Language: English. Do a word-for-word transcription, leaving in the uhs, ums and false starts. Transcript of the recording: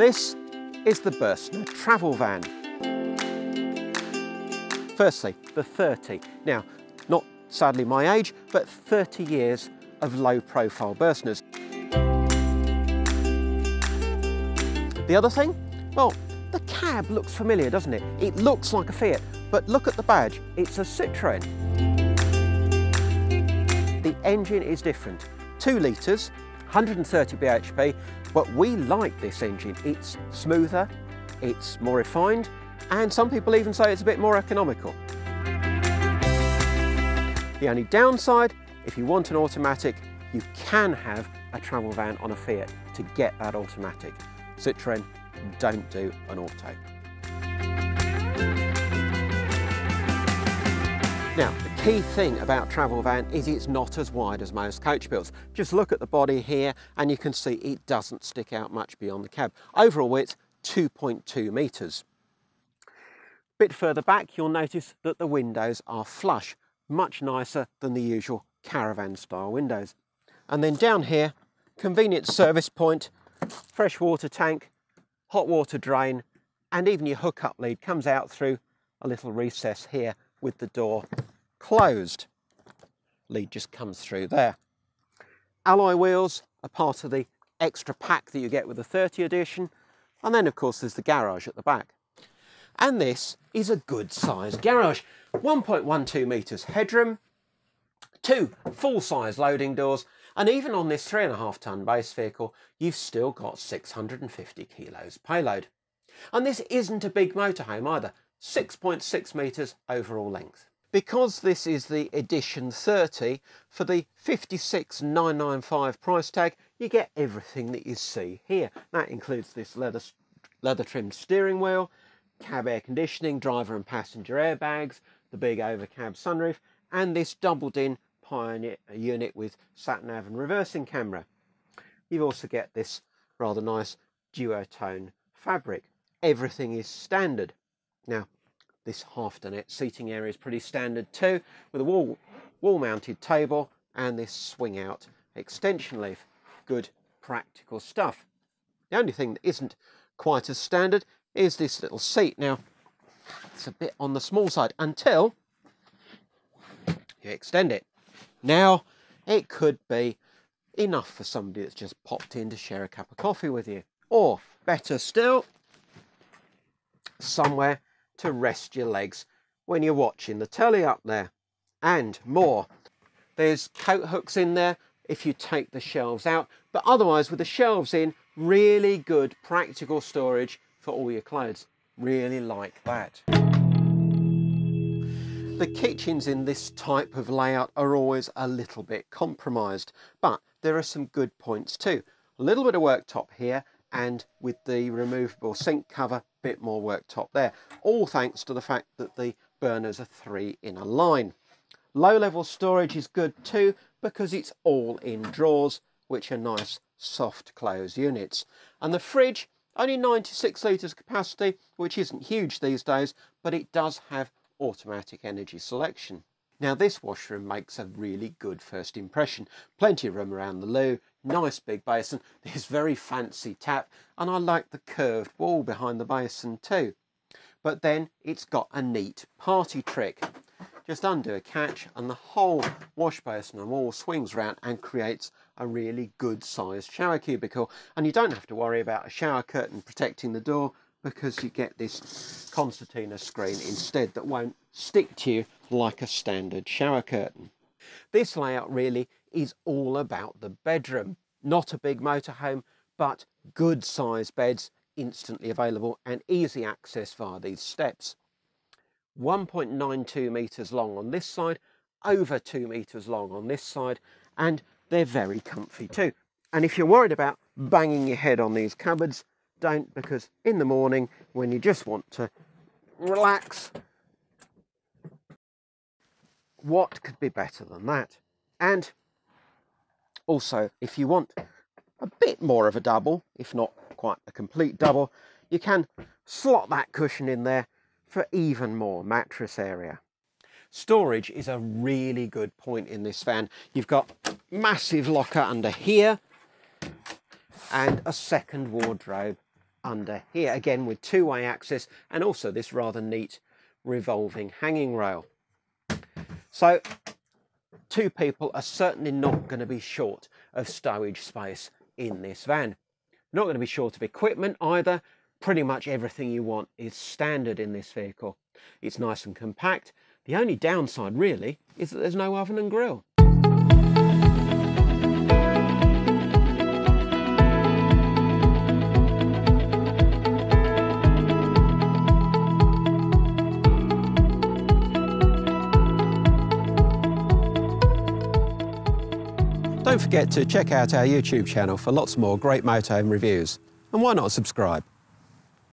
This is the Bürstner travel van. Firstly, the thirty. Now, not sadly my age, but thirty years of low-profile Bürstners. The other thing? Well, the cab looks familiar, doesn't it? It looks like a Fiat, but look at the badge. It's a Citroen. The engine is different. two litres, one hundred thirty B H P, but we like this engine. It's smoother, it's more refined, and some people even say it's a bit more economical. The only downside, if you want an automatic, you can have a travel van on a Fiat to get that automatic. Citroen don't do an auto. Now, the key thing about travel van is it's not as wide as most coach builds. Just look at the body here and you can see it doesn't stick out much beyond the cab. Overall width, two point two metres. Bit further back, you'll notice that the windows are flush, much nicer than the usual caravan style windows. And then down here, convenient service point, fresh water tank, hot water drain, and even your hookup lead comes out through a little recess here with the door closed. Lead just comes through there. Alloy wheels are part of the extra pack that you get with the thirty edition. And then of course there's the garage at the back. And this is a good sized garage. one point one two metres headroom, two full size loading doors, and even on this three and a half ton base vehicle, you've still got six hundred fifty kilos payload. And this isn't a big motorhome either, six point six metres overall length. Because this is the Edition thirty, for the fifty-six thousand nine hundred ninety-five price tag, you get everything that you see here. That includes this leather, leather trimmed steering wheel, cab air conditioning, driver and passenger airbags, the big over cab sunroof, and this doubled in Pioneer unit with sat nav and reversing camera. You also get this rather nice duotone fabric. Everything is standard. Now, this half dinette seating area is pretty standard too, with a wall wall mounted table and this swing out extension leaf. Good practical stuff. The only thing that isn't quite as standard is this little seat. Now, it's a bit on the small side until you extend it. Now, it could be enough for somebody that's just popped in to share a cup of coffee with you, or better still, somewhere to rest your legs when you're watching the telly up there, and more. There's coat hooks in there if you take the shelves out, but otherwise with the shelves in, really good practical storage for all your clothes. Really like that. The kitchens in this type of layout are always a little bit compromised, but there are some good points too. A little bit of worktop here, and with the removable sink cover, a bit more worktop there. All thanks to the fact that the burners are three in a line. Low level storage is good too, because it's all in drawers, which are nice soft close units. And the fridge, only ninety-six litres capacity, which isn't huge these days, but it does have automatic energy selection. Now this washroom makes a really good first impression. Plenty of room around the loo, nice big basin, this very fancy tap, and I like the curved wall behind the basin too. But then it's got a neat party trick. Just undo a catch and the whole wash basin and wall swings round and creates a really good sized shower cubicle. And you don't have to worry about a shower curtain protecting the door, because you get this concertina screen instead that won't stick to you like a standard shower curtain. This layout really is all about the bedroom. Not a big motorhome, but good sized beds, instantly available and easy access via these steps. one point nine two metres long on this side, over two metres long on this side, and they're very comfy too. And if you're worried about banging your head on these cupboards, don't, because in the morning when you just want to relax, what could be better than that? And also, if you want a bit more of a double, if not quite a complete double, you can slot that cushion in there for even more mattress area. Storage is a really good point in this van. You've got massive locker under here and a second wardrobe under here, again with two-way access, and also this rather neat revolving hanging rail. So two people are certainly not going to be short of stowage space in this van. Not going to be short of equipment either. Pretty much everything you want is standard in this vehicle. It's nice and compact. The only downside really is that there's no oven and grill. Don't forget to check out our YouTube channel for lots more great motorhome reviews. And why not subscribe?